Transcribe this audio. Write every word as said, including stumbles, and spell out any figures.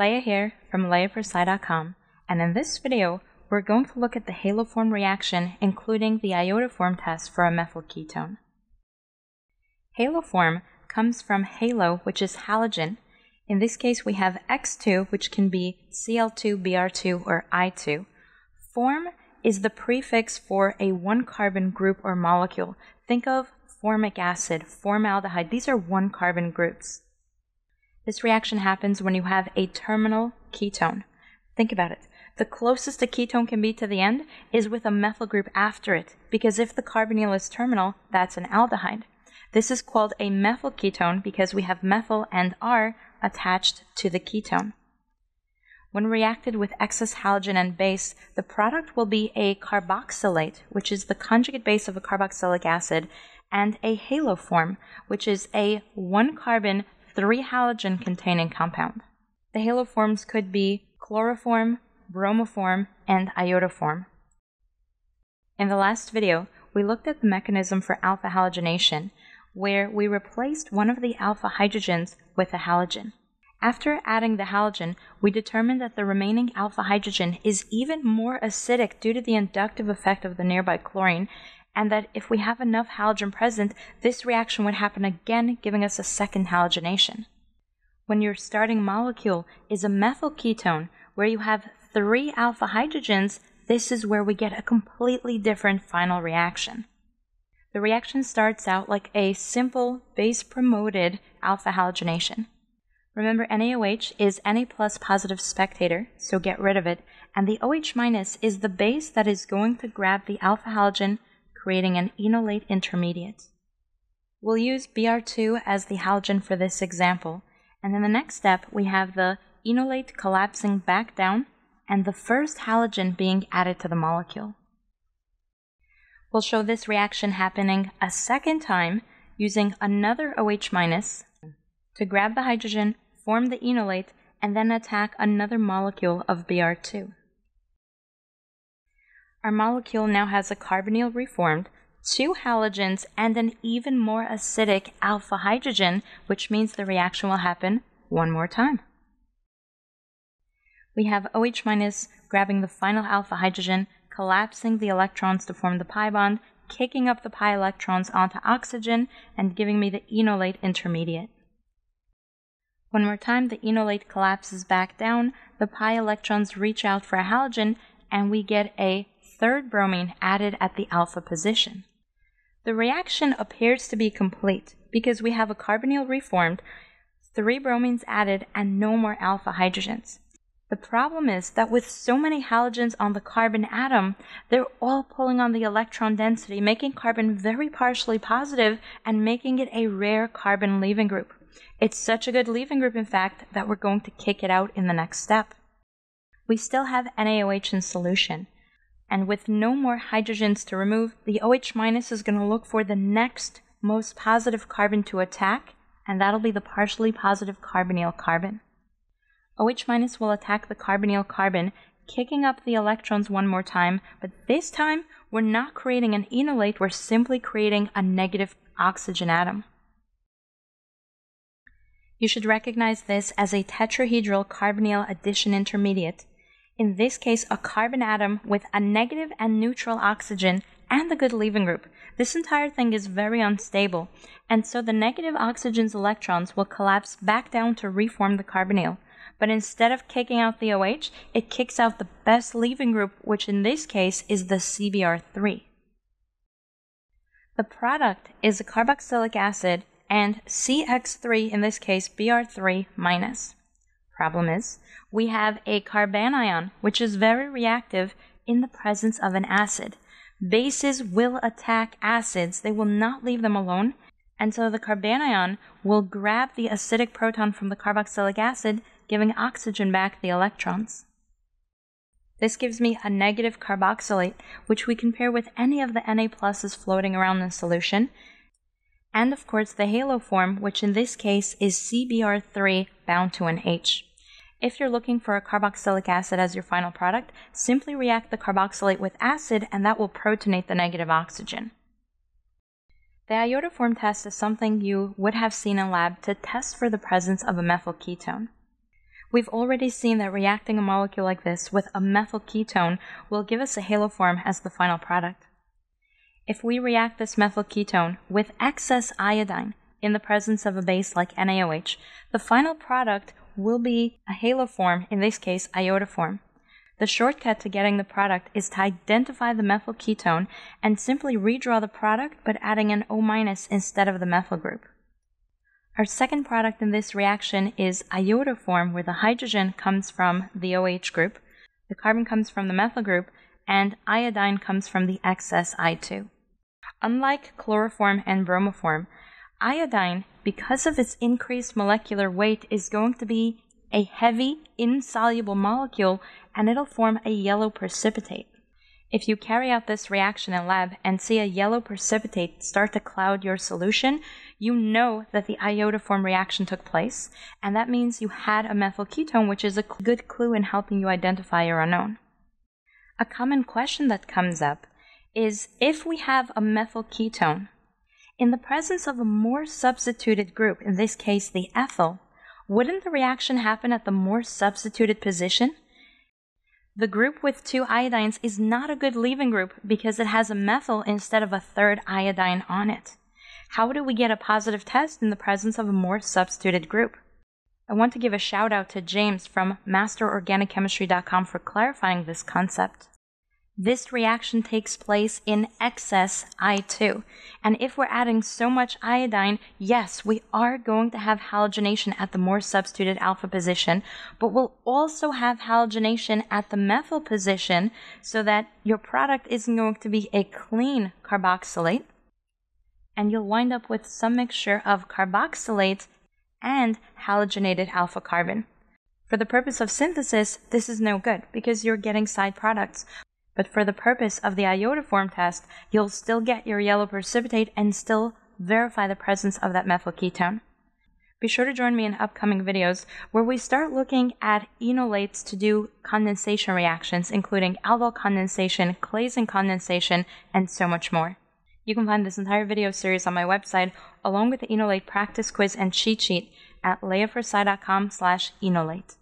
Leah here from leah four sci dot com, and in this video we're going to look at the haloform reaction, including the iodoform test for a methyl ketone. Haloform comes from halo, which is halogen. In this case we have X two, which can be C L two, B R two, or I two. Form is the prefix for a one-carbon group or molecule. Think of formic acid, formaldehyde. These are one-carbon groups. This reaction happens when you have a terminal ketone. Think about it. The closest a ketone can be to the end is with a methyl group after it, because if the carbonyl is terminal, that's an aldehyde. This is called a methyl ketone because we have methyl and R attached to the ketone. When reacted with excess halogen and base, the product will be a carboxylate, which is the conjugate base of a carboxylic acid, and a haloform, which is a one-carbon, three-halogen-containing compound. The haloforms could be chloroform, bromoform, and iodoform. In the last video, we looked at the mechanism for alpha halogenation, where we replaced one of the alpha hydrogens with a halogen. After adding the halogen, we determined that the remaining alpha hydrogen is even more acidic due to the inductive effect of the nearby chlorine, and that if we have enough halogen present, this reaction would happen again, giving us a second halogenation. When your starting molecule is a methyl ketone, where you have three alpha hydrogens, this is where we get a completely different final reaction. The reaction starts out like a simple base-promoted alpha halogenation. Remember, NaOH is Na plus positive spectator, so get rid of it, and the OH minus is the base that is going to grab the alpha halogen, creating an enolate intermediate. We'll use B R two as the halogen for this example, and in the next step we have the enolate collapsing back down and the first halogen being added to the molecule. We'll show this reaction happening a second time using another OH minus, to grab the hydrogen, form the enolate, and then attack another molecule of B R two. Our molecule now has a carbonyl reformed, two halogens, and an even more acidic alpha hydrogen, which means the reaction will happen one more time. We have OH minus grabbing the final alpha hydrogen, collapsing the electrons to form the pi bond, kicking up the pi electrons onto oxygen, and giving me the enolate intermediate. One more time, the enolate collapses back down, the pi electrons reach out for a halogen, and we get a third bromine added at the alpha position. The reaction appears to be complete because we have a carbonyl reformed, three bromines added, and no more alpha hydrogens. The problem is that with so many halogens on the carbon atom, they're all pulling on the electron density, making carbon very partially positive and making it a rare carbon leaving group. It's such a good leaving group, in fact, that we're going to kick it out in the next step. We still have NaOH in solution, and with no more hydrogens to remove, the OH minus is going to look for the next most positive carbon to attack, and that'll be the partially positive carbonyl carbon. OH minus will attack the carbonyl carbon, kicking up the electrons one more time, but this time we're not creating an enolate, we're simply creating a negative oxygen atom. You should recognize this as a tetrahedral carbonyl addition intermediate. In this case, a carbon atom with a negative and neutral oxygen and a good leaving group. This entire thing is very unstable, and so the negative oxygen's electrons will collapse back down to reform the carbonyl. But instead of kicking out the OH, it kicks out the best leaving group, which in this case is the C B R three. The product is a carboxylic acid and C X three, in this case B R three minus. Problem is, we have a carbanion, which is very reactive in the presence of an acid. Bases will attack acids, they will not leave them alone, and so the carbanion will grab the acidic proton from the carboxylic acid, giving oxygen back the electrons. This gives me a negative carboxylate, which we can pair with any of the Na pluses floating around in solution, and of course the haloform, which in this case is C B R three bound to an H. If you're looking for a carboxylic acid as your final product, simply react the carboxylate with acid, and that will protonate the negative oxygen. The iodoform test is something you would have seen in lab to test for the presence of a methyl ketone. We've already seen that reacting a molecule like this with a methyl ketone will give us a haloform as the final product. If we react this methyl ketone with excess iodine in the presence of a base like NaOH, the final product will be a haloform, in this case iodoform. The shortcut to getting the product is to identify the methyl ketone and simply redraw the product but adding an O- instead of the methyl group. Our second product in this reaction is iodoform, where the hydrogen comes from the OH group, the carbon comes from the methyl group, and iodine comes from the excess I two. Unlike chloroform and bromoform, iodine, because of its increased molecular weight, is going to be a heavy, insoluble molecule, and it'll form a yellow precipitate. If you carry out this reaction in lab and see a yellow precipitate start to cloud your solution, you know that the iodoform reaction took place, and that means you had a methyl ketone, which is a good clue in helping you identify your unknown. A common question that comes up is, if we have a methyl ketone, in the presence of a more substituted group, in this case the ethyl, wouldn't the reaction happen at the more substituted position? The group with two iodines is not a good leaving group because it has a methyl instead of a third iodine on it. How do we get a positive test in the presence of a more substituted group? I want to give a shout out to James from Master Organic Chemistry dot com for clarifying this concept. This reaction takes place in excess I two, and if we're adding so much iodine, yes, we are going to have halogenation at the more substituted alpha position, but we'll also have halogenation at the methyl position, so that your product isn't going to be a clean carboxylate, and you'll wind up with some mixture of carboxylate and halogenated alpha carbon. For the purpose of synthesis, this is no good because you're getting side products. But for the purpose of the iodoform test, you'll still get your yellow precipitate and still verify the presence of that methyl ketone. Be sure to join me in upcoming videos where we start looking at enolates to do condensation reactions, including aldol condensation, Claisen condensation, and so much more. You can find this entire video series on my website, along with the enolate practice quiz and cheat sheet, at leah four sci dot com slash enolate.